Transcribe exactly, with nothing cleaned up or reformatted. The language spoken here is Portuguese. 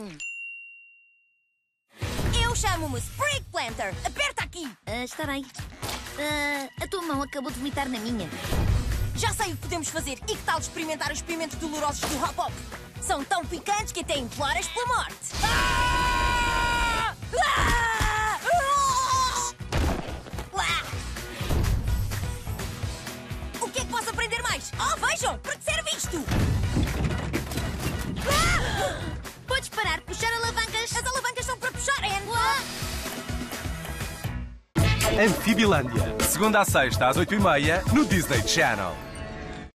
Hum. Eu chamo-me Sprig Planter. Aperta aqui. Uh, está bem. Uh, a tua mão acabou de vomitar na minha. Já sei o que podemos fazer. E que tal experimentar os pimentos dolorosos do Hop-Hop? São tão picantes que até imploras pela morte. Ah! Ah! Ah! Ah! O que é que posso aprender mais? Oh, vejam! Para que serve isto? Ah! Podes parar, puxar alavancas. As alavancas são para puxar, Andy. Ah! Anfibilândia, segunda à sexta às oito e meia no Disney Channel.